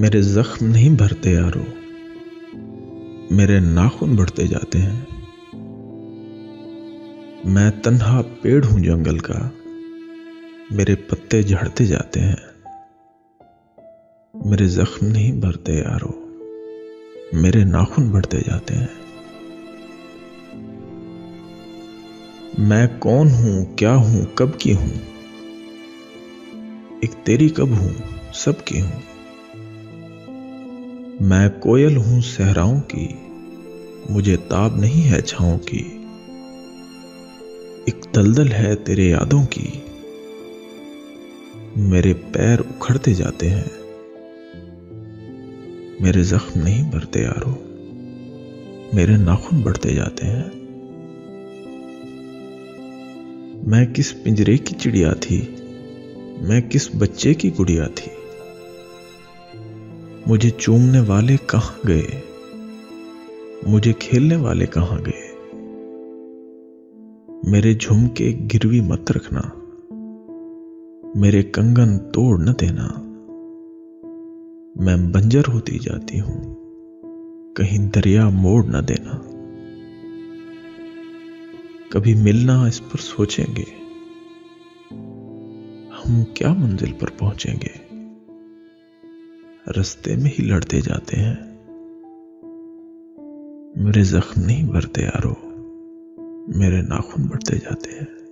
मेरे जख्म नहीं भरते यारो, मेरे नाखून बढ़ते जाते हैं। मैं तन्हा पेड़ हूं जंगल का, मेरे पत्ते झड़ते जाते हैं। मेरे जख्म नहीं भरते यारो, मेरे नाखून बढ़ते जाते हैं। मैं कौन हूं, क्या हूं, कब की हूं, एक तेरी कब हूं, सब की हूं। मैं कोयल हूं सहराओं की, मुझे ताब नहीं है छाओं की। एक दलदल है तेरे यादों की, मेरे पैर उखड़ते जाते हैं। मेरे जख्म नहीं भरते यारो, मेरे नाखून बढ़ते जाते हैं। मैं किस पिंजरे की चिड़िया थी, मैं किस बच्चे की गुड़िया थी। मुझे चूमने वाले कहाँ गए, मुझे खेलने वाले कहाँ गए। मेरे झुमके गिरवी मत रखना, मेरे कंगन तोड़ न देना। मैं बंजर होती जाती हूं, कहीं दरिया मोड़ न देना। कभी मिलना इस पर सोचेंगे, हम क्या मंजिल पर पहुंचेंगे। रास्ते में ही लड़ते जाते हैं। मेरे जख्म नहीं भरते यारो, मेरे नाखून बढ़ते जाते हैं।